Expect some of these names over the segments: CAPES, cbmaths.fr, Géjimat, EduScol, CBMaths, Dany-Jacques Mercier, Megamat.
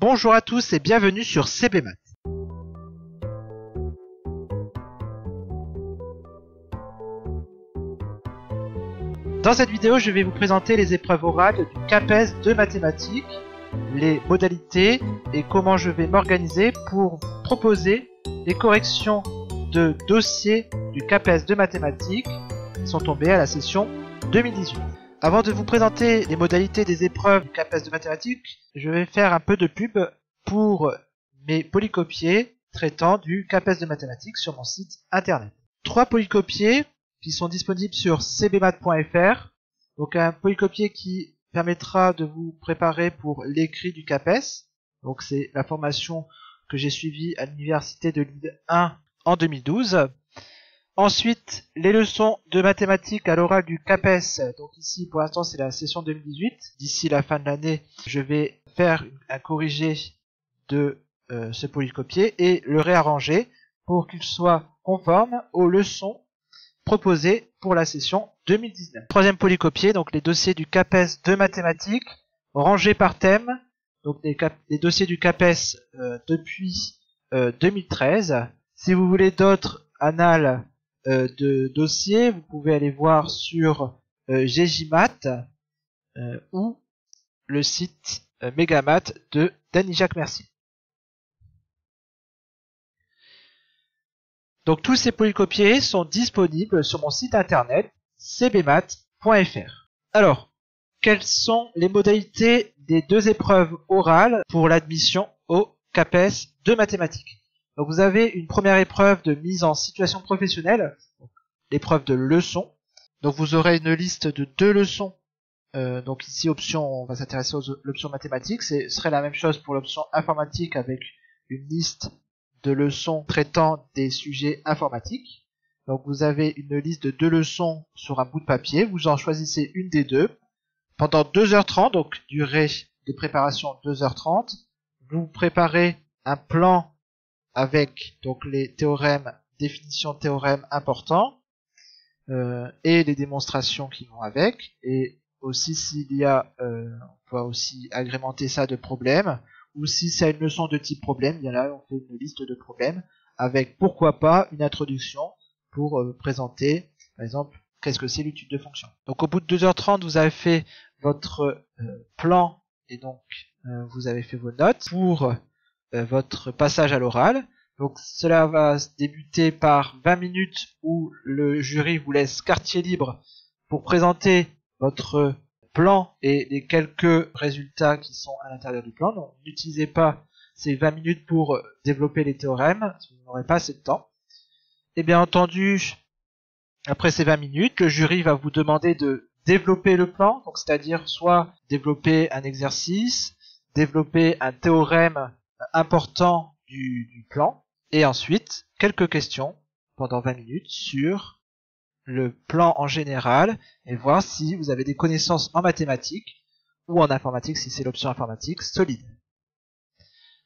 Bonjour à tous et bienvenue sur CBMaths. Dans cette vidéo, je vais vous présenter les épreuves orales du CAPES de mathématiques, les modalités et comment je vais m'organiser pour proposer les corrections de dossiers du CAPES de mathématiques qui sont tombés à la session 2018. Avant de vous présenter les modalités des épreuves du CAPES de mathématiques, je vais faire un peu de pub pour mes polycopiers traitant du CAPES de mathématiques sur mon site internet. 3 polycopiers qui sont disponibles sur cbmaths.fr. Donc un polycopier qui permettra de vous préparer pour l'écrit du CAPES. Donc c'est la formation que j'ai suivie à l'université de Lille 1 en 2012. Ensuite, les leçons de mathématiques à l'oral du CAPES. Donc ici, pour l'instant, c'est la session 2018. D'ici la fin de l'année, je vais faire un corrigé de ce polycopier et le réarranger pour qu'il soit conforme aux leçons proposées pour la session 2019. Troisième polycopier, donc les dossiers du CAPES de mathématiques, rangés par thème. Donc les dossiers du CAPES depuis 2013. Si vous voulez d'autres annales de dossiers, vous pouvez aller voir sur Géjimat ou le site Megamat de Dany-Jacques Mercier. Donc tous ces polycopiés sont disponibles sur mon site internet cbmaths.fr. Alors, quelles sont les modalités des 2 épreuves orales pour l'admission au CAPES de mathématiques? Donc vous avez une première épreuve de mise en situation professionnelle, l'épreuve de leçons. Donc vous aurez une liste de 2 leçons. Donc ici option, on va s'intéresser à l'option mathématiques. Ce serait la même chose pour l'option informatique avec une liste de leçons traitant des sujets informatiques. Donc vous avez une liste de 2 leçons sur un bout de papier. Vous en choisissez une des 2. Pendant 2h30, donc durée de préparation 2h30, vous préparez un plan avec donc les théorèmes, définition de théorèmes importants, et les démonstrations qui vont avec, et aussi s'il y a, on peut aussi agrémenter ça de problèmes, ou si c'est une leçon de type problème, bien là on fait une liste de problèmes, avec pourquoi pas une introduction pour présenter, par exemple, qu'est-ce que c'est l'étude de fonction. Donc au bout de 2h30, vous avez fait votre plan, et donc vous avez fait vos notes pour votre passage à l'oral. Donc cela va débuter par 20 minutes où le jury vous laisse quartier libre pour présenter votre plan et les quelques résultats qui sont à l'intérieur du plan. Donc n'utilisez pas ces 20 minutes pour développer les théorèmes, vous n'aurez pas assez de temps. Et bien entendu, après ces 20 minutes, le jury va vous demander de développer le plan, donc c'est-à-dire soit développer un exercice, développer un théorème important du plan, et ensuite quelques questions pendant 20 minutes sur le plan en général et voir si vous avez des connaissances en mathématiques ou en informatique si c'est l'option informatique solide.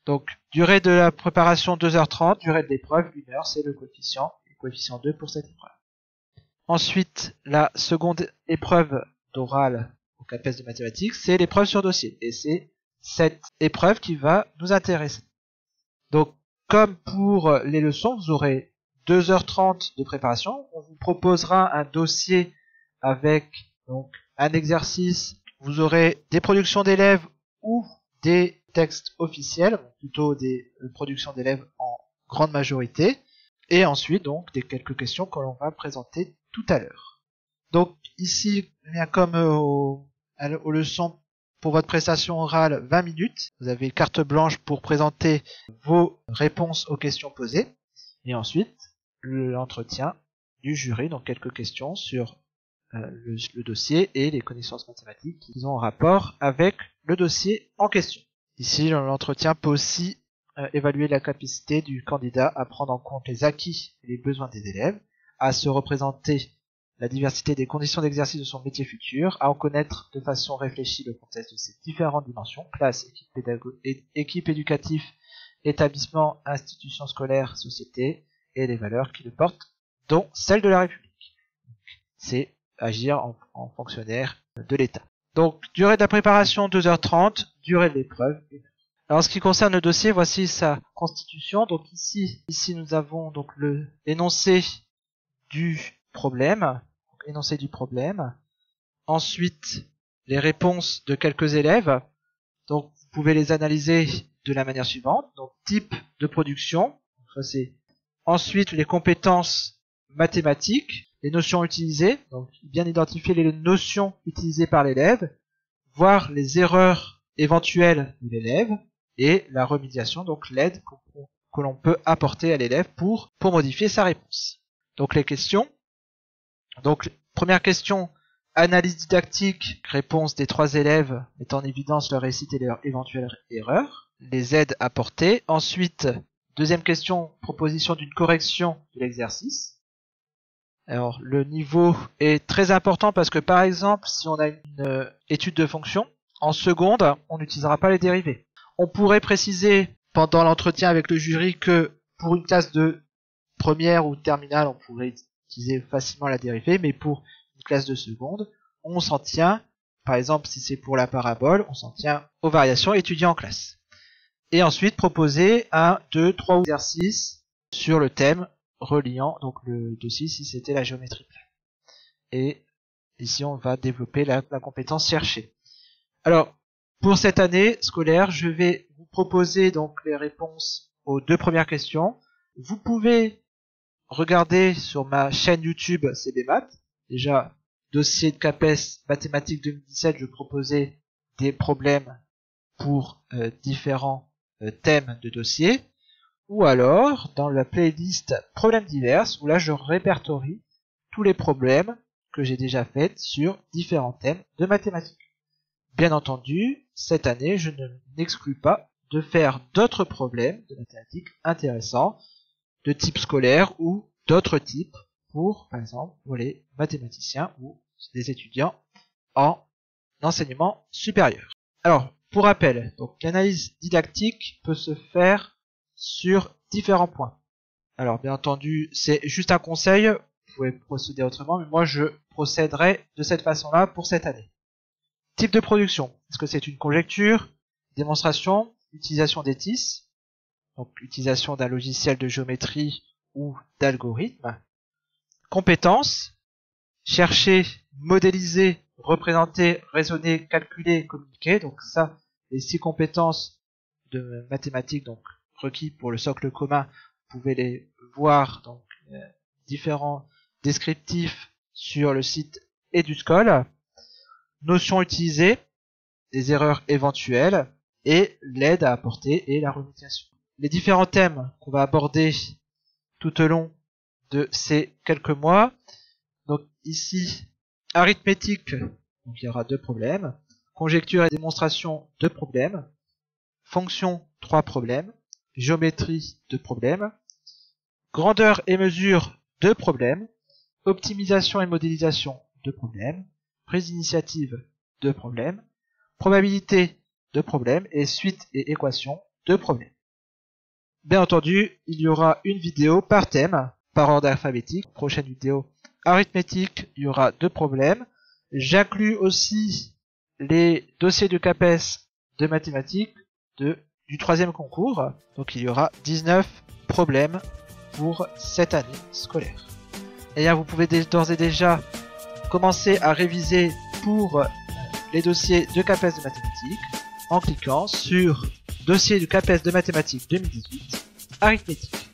Donc durée de la préparation 2h30, durée de l'épreuve 1h, c'est le coefficient 2 pour cette épreuve. Ensuite, la seconde épreuve d'oral au CAPES de mathématiques, c'est l'épreuve sur dossier, et c'est cette épreuve qui va nous intéresser. Donc, comme pour les leçons, vous aurez 2h30 de préparation. On vous proposera un dossier avec donc un exercice. Vous aurez des productions d'élèves ou des textes officiels, plutôt des productions d'élèves en grande majorité. Et ensuite, donc, des quelques questions que l'on va présenter tout à l'heure. Donc, ici, comme aux leçons, pour votre prestation orale, 20 minutes. Vous avez carte blanche pour présenter vos réponses aux questions posées. Et ensuite, l'entretien du jury. Donc quelques questions sur le dossier et les connaissances mathématiques qui ont rapport avec le dossier en question. Ici, l'entretien peut aussi évaluer la capacité du candidat à prendre en compte les acquis et les besoins des élèves, à se représenter la diversité des conditions d'exercice de son métier futur, à en connaître de façon réfléchie le contexte de ses différentes dimensions, classe, équipe éducative, établissement, institution scolaire, société, et les valeurs qui le portent, dont celle de la République. C'est agir en fonctionnaire de l'État. Donc, durée de la préparation 2h30, durée de l'épreuve 1h. Alors, en ce qui concerne le dossier, voici sa constitution. Donc ici nous avons donc l'énoncé du problème. Ensuite, les réponses de quelques élèves. Donc, vous pouvez les analyser de la manière suivante. Donc, type de production. Ça, c'est. Ensuite, les compétences mathématiques, les notions utilisées. Donc, bien identifier les notions utilisées par l'élève, voir les erreurs éventuelles de l'élève et la remédiation, donc l'aide que l'on peut apporter à l'élève pour modifier sa réponse. Donc, les questions. Donc, première question, analyse didactique, réponse des trois élèves mettant en évidence leur réussite et leur éventuelle erreur, les aides apportées. Ensuite, deuxième question, proposition d'une correction de l'exercice. Alors, le niveau est très important parce que, par exemple, si on a une étude de fonction, en seconde, on n'utilisera pas les dérivées. On pourrait préciser pendant l'entretien avec le jury que pour une classe de première ou terminale, on pourrait utiliser facilement la dérivée, mais pour une classe de seconde, on s'en tient, par exemple si c'est pour la parabole, on s'en tient aux variations étudiées en classe. Et ensuite proposer 1, 2, 3 exercices sur le thème reliant donc le dossier si c'était la géométrie plane. Et ici on va développer la compétence cherchée. Alors pour cette année scolaire, je vais vous proposer donc les réponses aux deux premières questions. Vous pouvez regardez sur ma chaîne YouTube CBMaths. Déjà, dossier de CAPES mathématiques 2017, je proposais des problèmes pour différents thèmes de dossiers. Ou alors, dans la playlist problèmes divers, où là je répertorie tous les problèmes que j'ai déjà faits sur différents thèmes de mathématiques. Bien entendu, cette année, je n'exclus pas de faire d'autres problèmes de mathématiques intéressants, de type scolaire ou d'autres types pour, par exemple, pour les mathématiciens ou des étudiants en enseignement supérieur. Alors, pour rappel, donc l'analyse didactique peut se faire sur différents points. Alors, bien entendu, c'est juste un conseil, vous pouvez procéder autrement, mais moi je procéderai de cette façon-là pour cette année. Type de production, est-ce que c'est une conjecture, démonstration, utilisation d'étis? Donc l'utilisation d'un logiciel de géométrie ou d'algorithme. Compétences, chercher, modéliser, représenter, raisonner, calculer, communiquer. Donc ça, les 6 compétences de mathématiques donc requises pour le socle commun, vous pouvez les voir donc différents descriptifs sur le site EduScol. Notions utilisées, des erreurs éventuelles et l'aide à apporter et la remédiation. Les différents thèmes qu'on va aborder tout au long de ces quelques mois. Donc ici, arithmétique, donc il y aura 2 problèmes. Conjecture et démonstration, 2 problèmes. Fonction, 3 problèmes. Géométrie, 2 problèmes. Grandeur et mesure, 2 problèmes. Optimisation et modélisation, 2 problèmes. Prise d'initiative, 2 problèmes. Probabilité, 2 problèmes. Et suite et équation, 2 problèmes. Bien entendu, il y aura une vidéo par thème, par ordre alphabétique. Prochaine vidéo arithmétique, il y aura 2 problèmes. J'inclus aussi les dossiers de CAPES de mathématiques du 3e concours. Donc il y aura 19 problèmes pour cette année scolaire. Et bien vous pouvez d'ores et déjà commencer à réviser pour les dossiers de CAPES de mathématiques en cliquant sur Dossier du CAPES de mathématiques 2018, arithmétique.